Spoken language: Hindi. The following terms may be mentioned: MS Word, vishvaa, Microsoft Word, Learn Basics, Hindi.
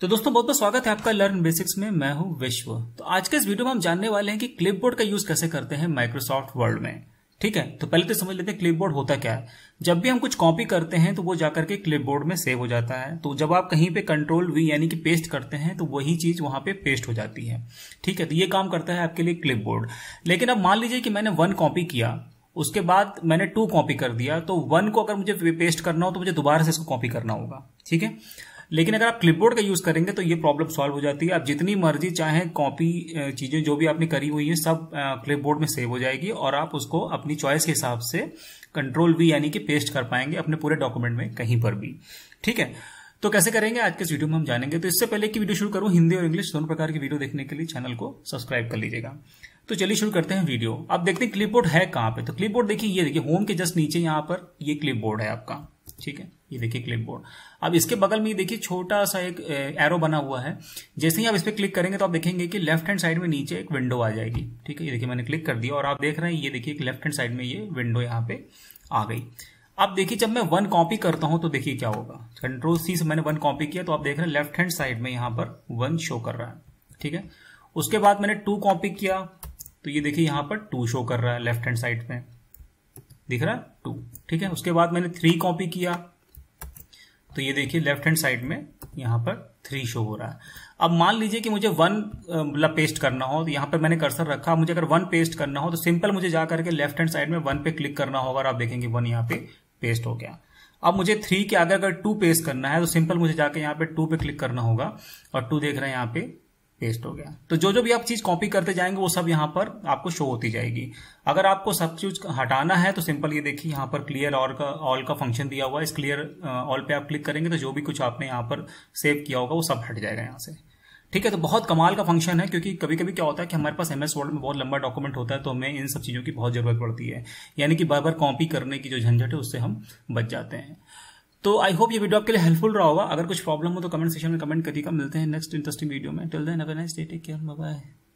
तो दोस्तों बहुत बहुत स्वागत है आपका लर्न बेसिक्स में। मैं हूं विश्व। तो आज के इस वीडियो में हम जानने वाले हैं कि क्लिपबोर्ड का यूज कैसे करते हैं माइक्रोसॉफ्ट वर्ड में। ठीक है, तो पहले तो समझ लेते हैं क्लिपबोर्ड होता क्या है। जब भी हम कुछ कॉपी करते हैं तो वो जाकर के क्लिपबोर्ड में सेव हो जाता है। तो जब आप कहीं पे कंट्रोल वी यानी कि पेस्ट करते हैं तो वही चीज वहां पे पेस्ट हो जाती है। ठीक है, तो ये काम करता है आपके लिए क्लिपबोर्ड। लेकिन अब मान लीजिए कि मैंने 1 कॉपी किया, उसके बाद मैंने 2 कॉपी कर दिया, तो 1 को अगर मुझे पेस्ट करना हो तो मुझे दोबारा से इसको कॉपी करना होगा। ठीक है, लेकिन अगर आप क्लिपबोर्ड का यूज करेंगे तो ये प्रॉब्लम सॉल्व हो जाती है। आप जितनी मर्जी चाहें कॉपी चीजें जो भी आपने करी हुई है सब क्लिपबोर्ड में सेव हो जाएगी और आप उसको अपनी चॉइस के हिसाब से कंट्रोल वी यानी कि पेस्ट कर पाएंगे अपने पूरे डॉक्यूमेंट में कहीं पर भी। ठीक है, तो कैसे करेंगे आज के इस वीडियो में हम जानेंगे। तो इससे पहले कि वीडियो शुरू करूं, हिंदी और इंग्लिश दोनों प्रकार की वीडियो देखने के लिए चैनल को सब्सक्राइब कर लीजिएगा। तो चलिए शुरू करते हैं वीडियो। आप देखते हैं क्लिपबोर्ड है कहां पे। तो क्लिपबोर्ड देखिए, ये देखिए होम के जस्ट नीचे यहाँ पर ये क्लिपबोर्ड है आपका। ठीक है, ये देखिए क्लिपबोर्ड। अब इसके बगल में देखिए छोटा सा एक एरो बना हुआ है। जैसे ही आप इस पर क्लिक करेंगे तो आप देखेंगे कि लेफ्ट हैंड साइड में नीचे एक विंडो आ जाएगी। ठीक है, ये देखिए मैंने क्लिक कर दिया और आप देख रहे हैं ये देखिए लेफ्ट हैंड साइड में ये विंडो यहाँ पे आ गई। अब देखिए जब मैं 1 कॉपी करता हूं तो देखिए क्या होगा। कंट्रोल C से मैंने 1 कॉपी किया तो आप देख रहे हैं लेफ्ट हैंड साइड में यहाँ पर 1 शो कर रहा है। ठीक है, उसके बाद मैंने 2 कॉपी किया तो ये देखिए यहाँ पर 2 शो कर रहा है, लेफ्ट हैंड साइड में दिख रहा है 2। ठीक है, उसके बाद मैंने 3 कॉपी किया तो ये देखिए लेफ्ट हैंड साइड में यहाँ पर 3 शो हो रहा है। अब मान लीजिए कि मुझे 1 पेस्ट करना हो तो यहाँ पर मैंने कर्सर रखा। मुझे अगर 1 पेस्ट करना हो तो सिंपल मुझे जा करके लेफ्ट हैंड साइड में 1 पे क्लिक करना होगा और आप देखेंगे 1 यहाँ पे पेस्ट हो गया। अब मुझे 3 के आगे अगर 2 पेस्ट करना है तो सिंपल मुझे जाकर यहाँ पे 2 पे क्लिक करना होगा और 2 देख रहे हैं यहाँ पे पेस्ट हो गया। तो जो जो भी आप चीज कॉपी करते जाएंगे वो सब यहाँ पर आपको शो होती जाएगी। अगर आपको सब चीज हटाना है तो सिंपल ये देखिए यहाँ पर क्लियर ऑल का फंक्शन दिया हुआ है। इस क्लियर ऑल पे आप क्लिक करेंगे तो जो भी कुछ आपने यहाँ पर सेव किया होगा वो सब हट जाएगा यहाँ से। ठीक है, तो बहुत कमाल का फंक्शन है, क्योंकि कभी कभी क्या होता है कि हमारे पास MS वर्ड में बहुत लंबा डॉक्यूमेंट होता है तो हमें इन सब चीजों की बहुत जरूरत पड़ती है, यानी कि बार बार कॉपी करने की जो झंझट है उससे हम बच जाते हैं। तो आई होप ये वीडियो आपके लिए हेल्पफुल रहा होगा। अगर कुछ प्रॉब्लम हो तो कमेंट सेक्शन में कमेंट करिएगा। मिलते हैं नेक्स्ट इंटरेस्टिंग वीडियो में। Till then have a nice day, take care, bye bye.